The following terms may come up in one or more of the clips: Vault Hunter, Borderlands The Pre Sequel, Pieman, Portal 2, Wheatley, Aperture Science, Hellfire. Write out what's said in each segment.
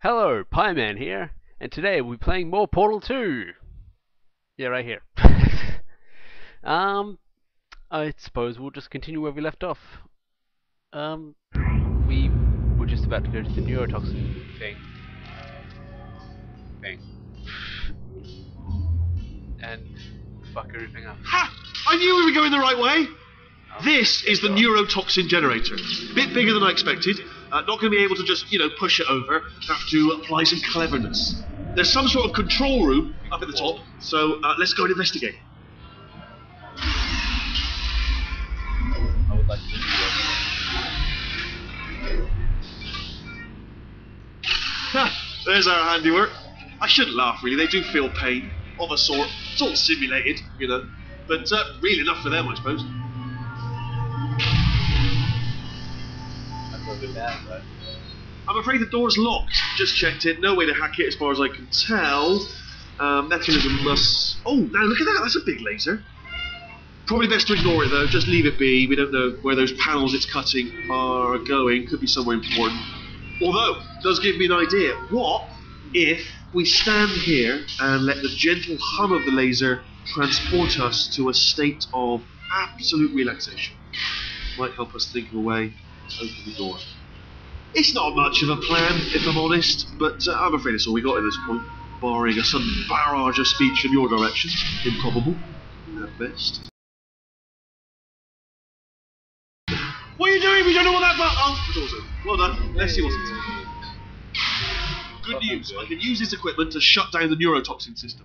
Hello, Pieman here, and today we'll be playing more Portal 2! Yeah, right here. I suppose we'll just continue where we left off. We were just about to go to the neurotoxin thing. And fuck everything up. Ha! I knew we were going the right way! This is the neurotoxin generator. A bit bigger than I expected. Not going to be able to just, push it over. Have to apply some cleverness. There's some sort of control room up at the top, so let's go and investigate. I would like to do that. Ha! There's our handiwork. I shouldn't laugh, really. They do feel pain, of a sort. It's all simulated, But really enough for them, I suppose. I'm afraid the door's locked. Just checked it. No way to hack it as far as I can tell. Mechanism must... Oh, now look at that. That's a big laser. Probably best to ignore it, though. Just leave it be. We don't know where those panels it's cutting are going. Could be somewhere important. Although, it does give me an idea. What if we stand here and let the gentle hum of the laser transport us to a state of absolute relaxation? Might help us think of a way... Open the door. It's not much of a plan, if I'm honest, but I'm afraid it's all we got at this point, barring a sudden barrage of speech in your direction. Improbable, at best. What are you doing? We don't know what that button. Oh, the door's open. Well done. Let's see what's inside. Good news. I can use this equipment to shut down the neurotoxin system.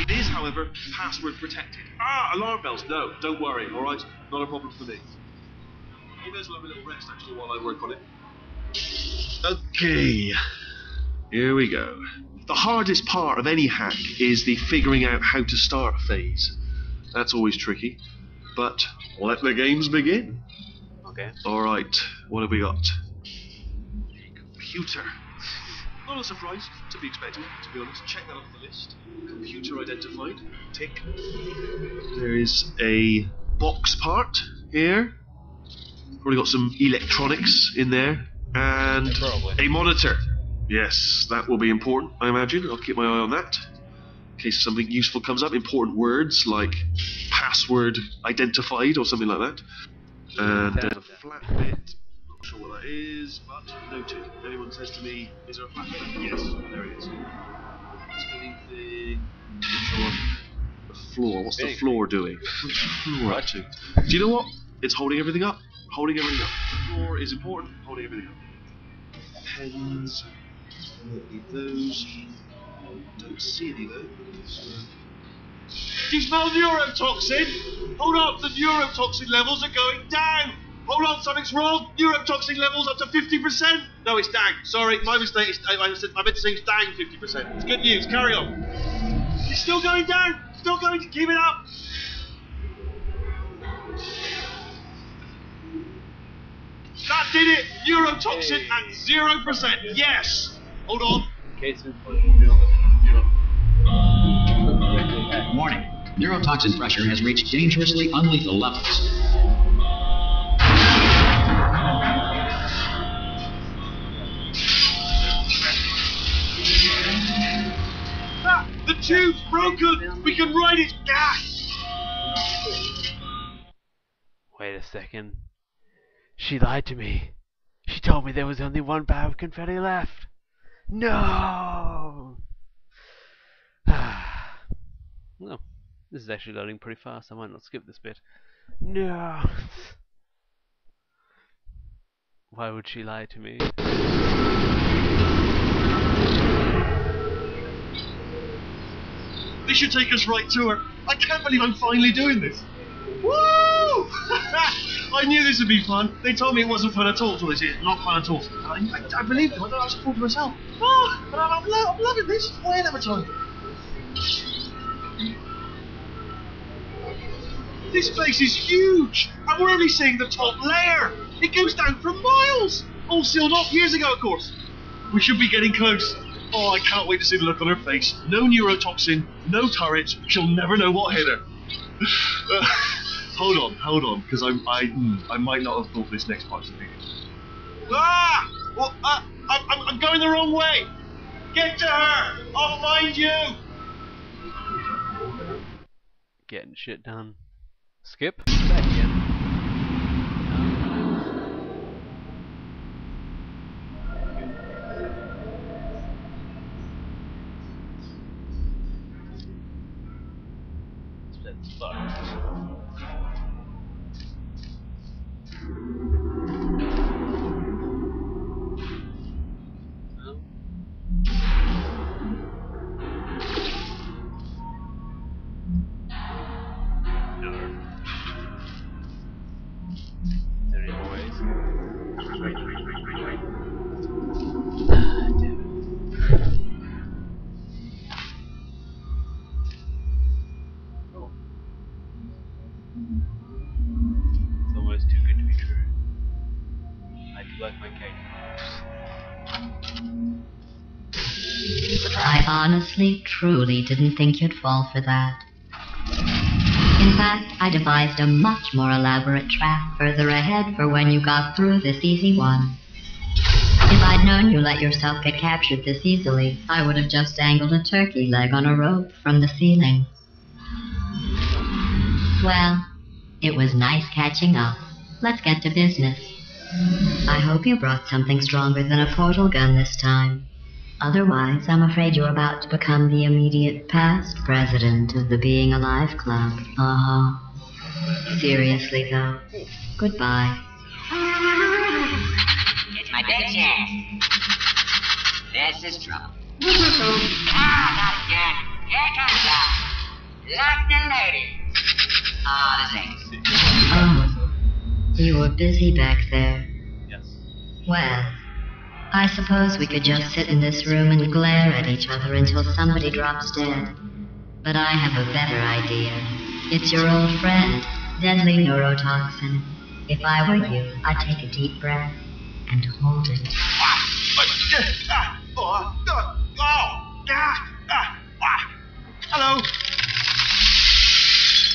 It is, however, password protected. Ah, alarm bells. No, don't worry. All right, not a problem for me. You guys will have a little rest, actually, while I work on it. Okay. Here we go. The hardest part of any hack is the figuring out how to start phase. That's always tricky. But let the games begin. Okay. Alright, what have we got? A computer. Not a surprise, to be expected, to be honest. Check that off the list. Computer identified. Tick. There is a box part here. Probably got some electronics in there, and a monitor. Yes, that will be important, I imagine. I'll keep my eye on that, in case something useful comes up. Important words like password identified or something like that. And there's a flat bit. Not sure what that is, but noted. If anyone says to me, is there a flat bit? Yes, there it is. Let's leave the floor. What's the floor doing? What's the floor up to? Do you know what? It's holding everything up. Holding everything up. The floor is important. Holding everything up. Pens. Don't need those. Don't see any though. Do you smell neurotoxin? Hold up. The neurotoxin levels are going down. Hold on, something's wrong. Neurotoxin levels up to 50%. No, it's down. Sorry, my mistake. I meant to say it's down 50%. It's good news. Carry on. It's still going down. Still going. Keep it up. That did it! Neurotoxin at 0%! Yes! Hold on. Warning. Neurotoxin pressure has reached dangerously unlethal levels. Ah, the tube's broken! We can ride it! Ah. Wait a second. She lied to me. She told me there was only one bar of confetti left. No! Well, this is actually loading pretty fast. I might not skip this bit. No! Why would she lie to me? This should take us right to her. I can't believe I'm finally doing this. Woo! I knew this would be fun. They told me it wasn't fun at all. So it is not fun at all. I believe them. I don't have to fool to myself. Oh, but I'm loving this. Way another time. This place is huge, and we're only seeing the top layer. It goes down for miles. All sealed off years ago, of course. We should be getting close. Oh, I can't wait to see the look on her face. No neurotoxin, no turrets. She'll never know what hit her. Hold on, because I might not have thought this next part of the video. Ah! Well, I'm going the wrong way! Get to her! I'll find you! Getting shit done. Skip. Back in. That's fucked. I honestly, truly didn't think you'd fall for that. In fact, I devised a much more elaborate trap further ahead for when you got through this easy one. If I'd known you let yourself get captured this easily, I would have just dangled a turkey leg on a rope from the ceiling. Well, it was nice catching up. Let's get to business. I hope you brought something stronger than a portal gun this time. Otherwise, I'm afraid you're about to become the immediate past president of the Being Alive Club. Uh-huh. Seriously, though. Goodbye. It's my big chance. This is trouble. Here comes out. Like the lady. Oh, you were busy back there. Yes. Well. I suppose we could just sit in this room and glare at each other until somebody drops dead. But I have a better idea. It's your old friend, deadly neurotoxin. If I were you, I'd take a deep breath and hold it. Hello.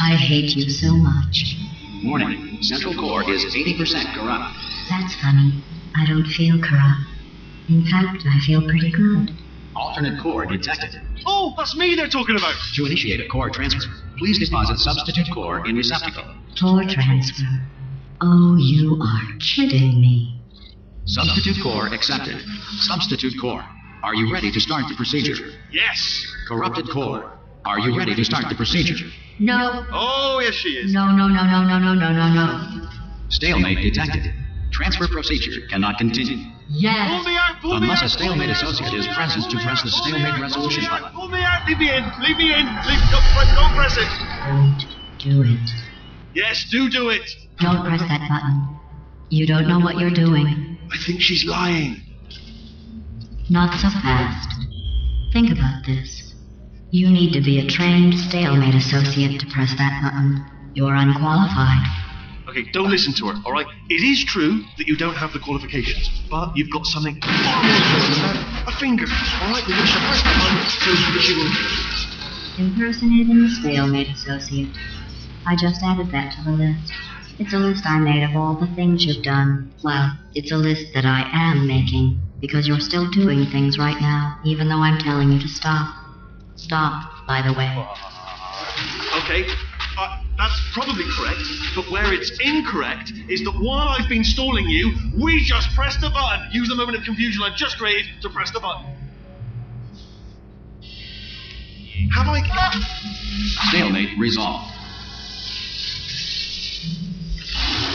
I hate you so much. Warning, central core is 80% corrupt. That's funny. I don't feel corrupt. In fact, I feel pretty good. Alternate core detected. Oh, that's me they're talking about! To initiate a core transfer, please deposit substitute core in receptacle. Core transfer? Oh, you are kidding me. Substitute core accepted. Substitute core. Are you ready to start the procedure? Yes! Corrupted core. Are you ready to start the procedure? No. Oh, yes she is. No. Stalemate detected. Transfer procedure cannot continue. Yes. Unless a stalemate associate is present to press the stalemate resolution button. Pull me out. Leave me in. Leave me in. Don't press it. Don't do it. Yes, do it. Don't press that button. You don't know what you're doing. I think she's lying. Not so fast. Think about this. You need to be a trained stalemate associate to press that button. You're unqualified. Okay, don't listen to her, all right? It is true that you don't have the qualifications, but you've got something... a finger, all right? We wish her first time. Impersonating the stalemate associate. I just added that to the list. It's a list I made of all the things you've done. Well, it's a list that I am making, because you're still doing things right now, even though I'm telling you to stop. Stop, by the way. Okay. That's probably correct, but where it's incorrect is that while I've been stalling you, we just pressed the button. Use the moment of confusion I've just created to press the button. Have I... Stalemate resolved.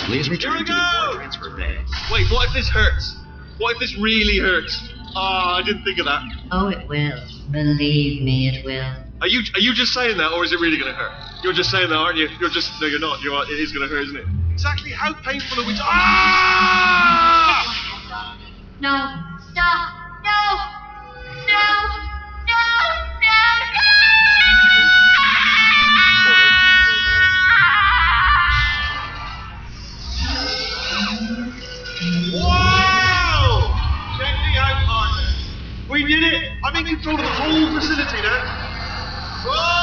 Please return to the core transfer phase. Wait, what if this hurts? What if this really hurts? Ah, I didn't think of that. Oh, it will. Believe me, it will. Are you just saying that, or is it really going to hurt? You're just saying that, aren't you? You're just... No, you're not. You are. It is going to hurt, isn't it? Exactly how painful are we... Ah! No. Stop. No. No. No. No. No. Wow! Check me out, partner. We did it. I'm in control of the whole facility now. Whoa!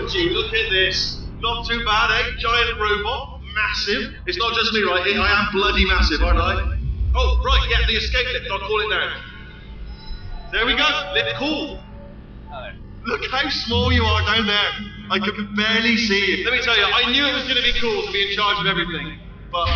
Would you look at this? Not too bad, eh? Giant robot. Massive. It's not just me right here. I am bloody massive, aren't I? Oh, right, yeah, the escape lift. I'll call it now. There we go. They're cool. Look how small you are down there. I could barely see you. Let me tell you, I knew it was going to be cool to be in charge of everything. But,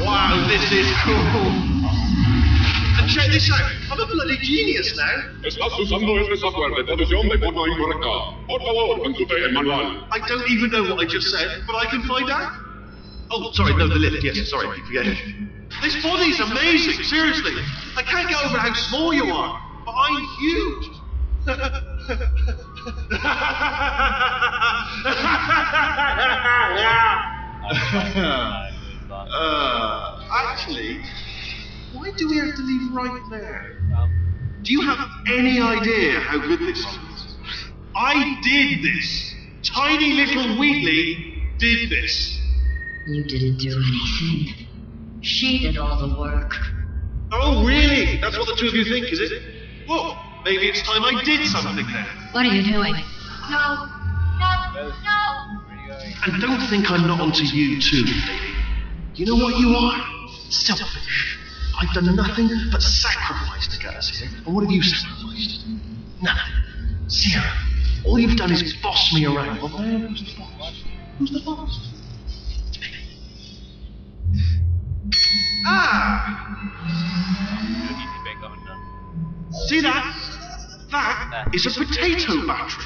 wow, this is cool. And check this out. I'm a bloody genius now. Estás usando este software de traducción de forma incorrecta. Por favor, consulte el manual. I don't even know what I just said, but I can find out. Oh, sorry, no, the lift, yes, sorry, forget it. This body's amazing, seriously. I can't get over how small you are, but I'm huge. Actually, why do we have to leave right there? Do you have any idea how good this is? I did this. Tiny little Wheatley did this. You didn't do anything. She did all the work. Oh, really? That's what the two of you think, is it? Well, maybe it's time I did something then. What are you doing? No. No. No. And don't think I'm not onto you, too, baby. You know what you are? Selfish. I've done nothing but sacrifice to get us here. And what have you sacrificed? Nothing. Zero. All you've done is boss me around. Well, man, who's the boss? Who's the boss? See that? That is a potato battery.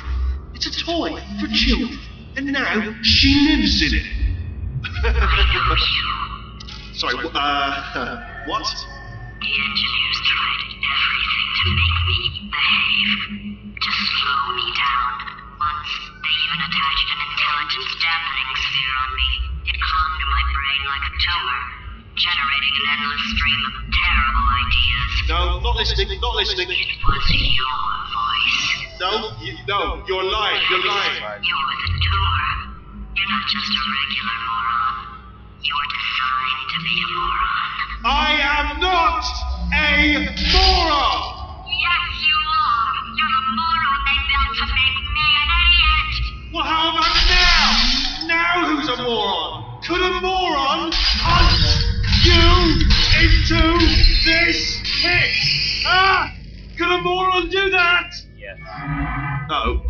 It's a toy for children. And now she lives in it. Sorry, what? The engineers tried everything to make me behave, to slow me down. Once, they even attached an intelligence dampening sphere on me. It clung to my brain like a tumor, generating an endless stream of terrible ideas. No, not listening, not listening. It was your voice. No, you're lying, you're lying. You were the doer. You're not just a regular moron. You were designed to be a moron. I am not a moron! Yes, you are. You're a moron they built to make me an idiot. Well, how about now? Now who's a moron? Could a moron hunt you into this pit? Ah! Could a moron do that? Yes. Uh-oh.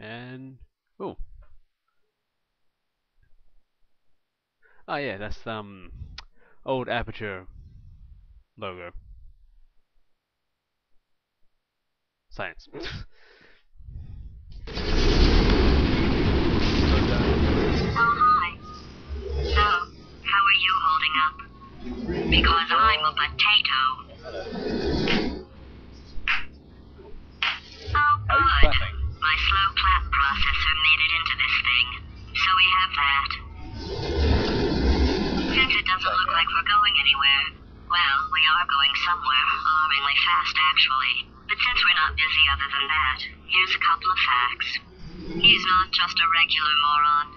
And... oh. Oh yeah, that's old Aperture logo. Science. Because I'm a potato. Oh, good. My slow clap processor made it into this thing, so we have that. Since it doesn't look like we're going anywhere, well, we are going somewhere, alarmingly fast, actually. But since we're not busy other than that, here's a couple of facts. He's not just a regular moron.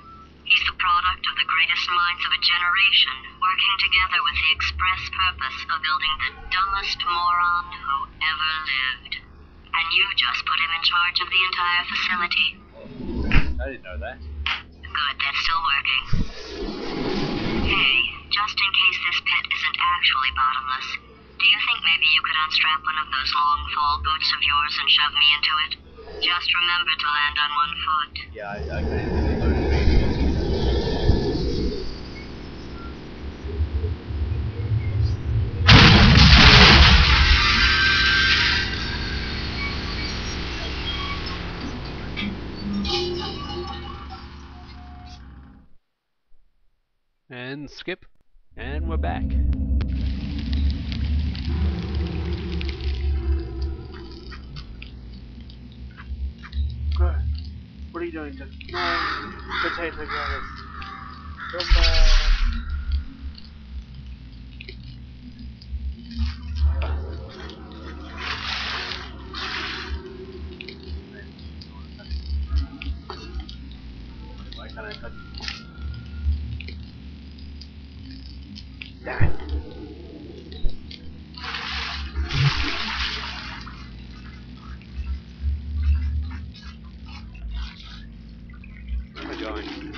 He's the product of the greatest minds of a generation, working together with the express purpose of building the dumbest moron who ever lived. And you just put him in charge of the entire facility. I didn't know that. Good, that's still working. Hey, just in case this pit isn't actually bottomless, do you think maybe you could unstrap one of those long fall boots of yours and shove me into it? Just remember to land on one foot. Yeah, I agree. And skip, and we're back. What are you doing? Potato guys. Come back. Why can't I touch it? Where am I going?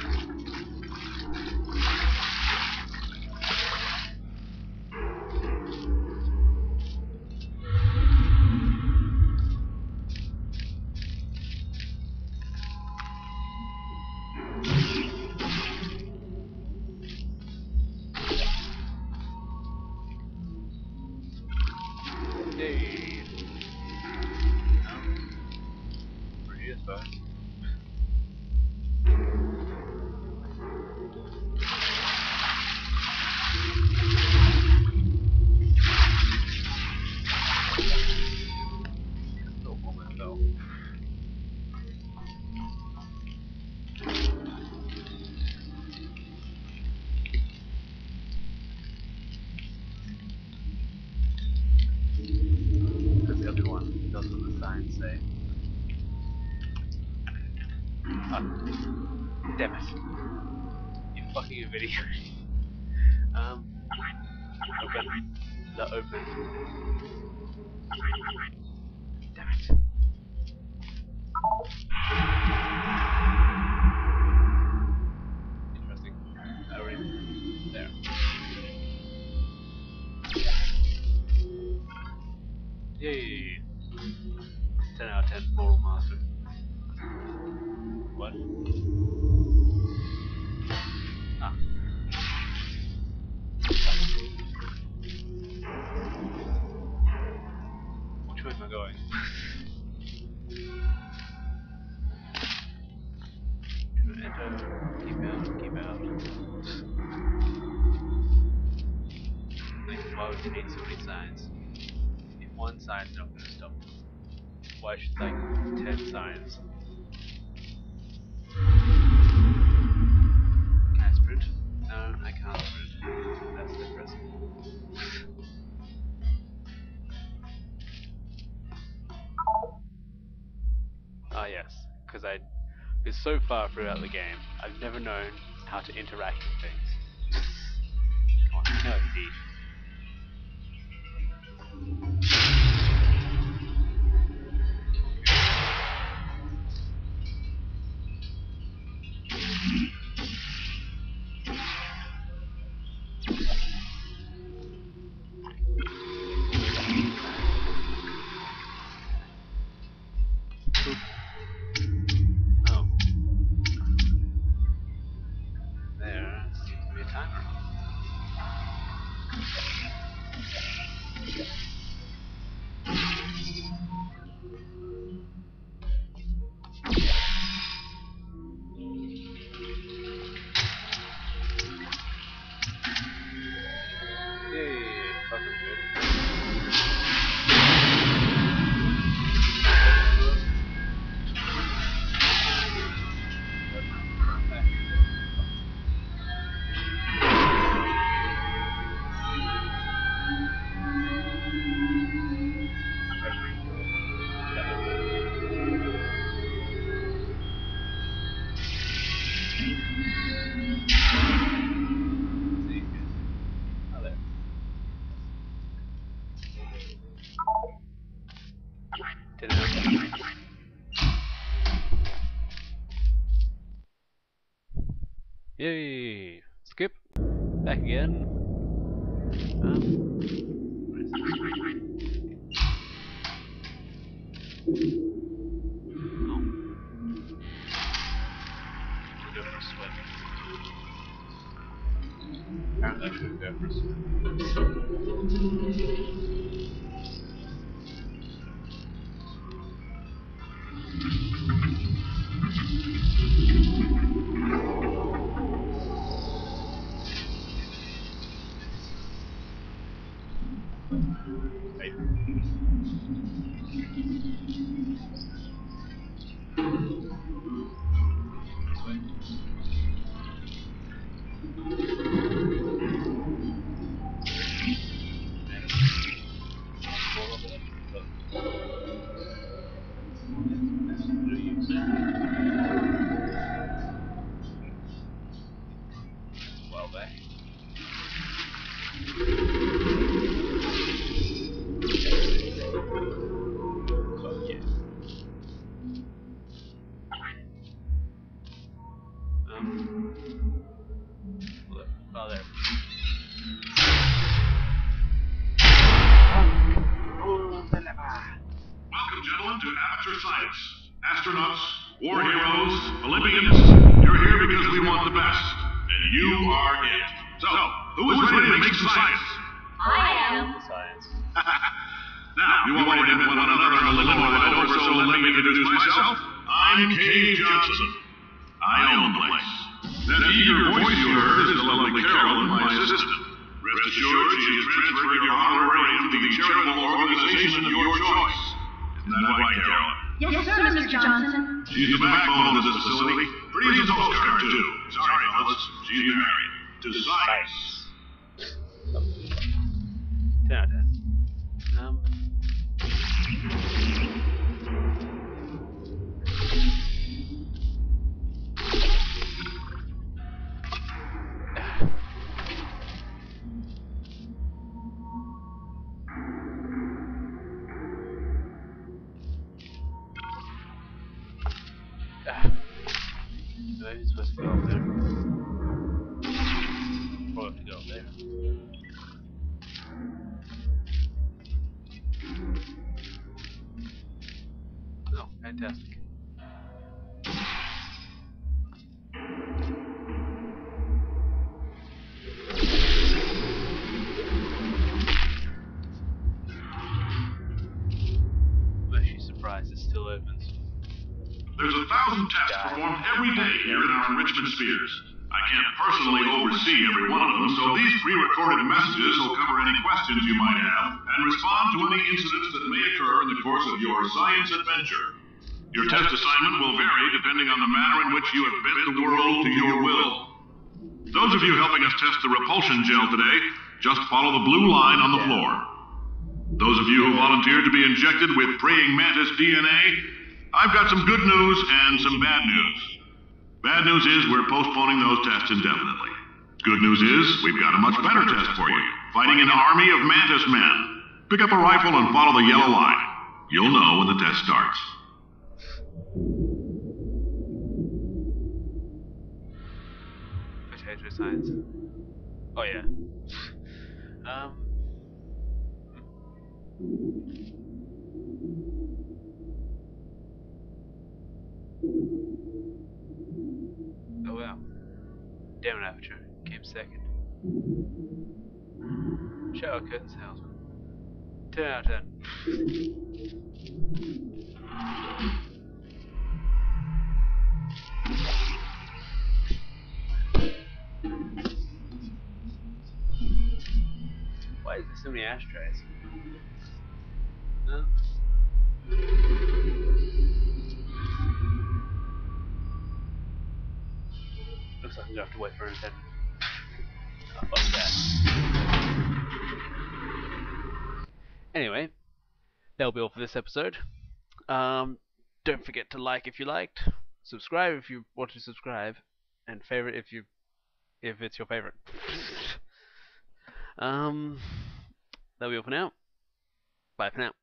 Damn it. You're fucking a video. Open. That open. Damn it. Interesting. Already there. Yay! 10 out of 10 Portal Master. What? Ah. Which way am I going? Enter. Keep out. Like, why would you need so many signs? If one sign's not gonna stop them, why should like 10 signs? Can I sprint? No, I can't sprint. That's depressing. Ah yes, because I is so far throughout the game, I've never known how to interact with things. Come on, no, indeed. Yay! Skip! Back again! Where's We'll go for a swim. Apparently I should go for a swim. To Aperture Science. Astronauts, war heroes, Olympians, you're here because we want the best. And you are it. So, who is ready to make some science? I am. Science. Now, you already met one another on a limo ride over, so let me introduce myself. I'm K. Johnson. I own the place. That eager voice you heard is the lovely Carolyn, my assistant. Rest assured, she has transferred your honorarium to the charitable organization of your choice. Is that right, Carolyn? Yes, sir, Mr. Johnson. She's the backbone of this facility. Pretty as a postcard, too. Sorry, fellas. She's married. To science. 10 out of 10. Fantastic. Leshy surprise, it still opens. There's 1,000 tests performed every day here in our enrichment spheres. I can't personally oversee every one of them, so these pre-recorded messages will cover any questions you might have and respond to any incidents that may occur in the course of your science adventure. Your test assignment will vary depending on the manner in which you have bent the world to your will. Those of you helping us test the repulsion gel today, just follow the blue line on the floor. Those of you who volunteered to be injected with praying mantis DNA, I've got some good news and some bad news. Bad news is we're postponing those tests indefinitely. Good news is we've got a much better test for you. Fighting an army of mantis men. Pick up a rifle and follow the yellow line. You'll know when the test starts. Potato science. Oh yeah. Oh wow. Damn it, Aperture. Came second. Shower curtains salesman. 10 out of 10. Why is there so many ashtrays? Huh? Looks like I'm gonna have to wait for him then. Oh, fuck that. Anyway, that'll be all for this episode. Don't forget to like if you liked, subscribe if you want to subscribe, and favorite if it's your favorite. That'll be all for now. Bye for now.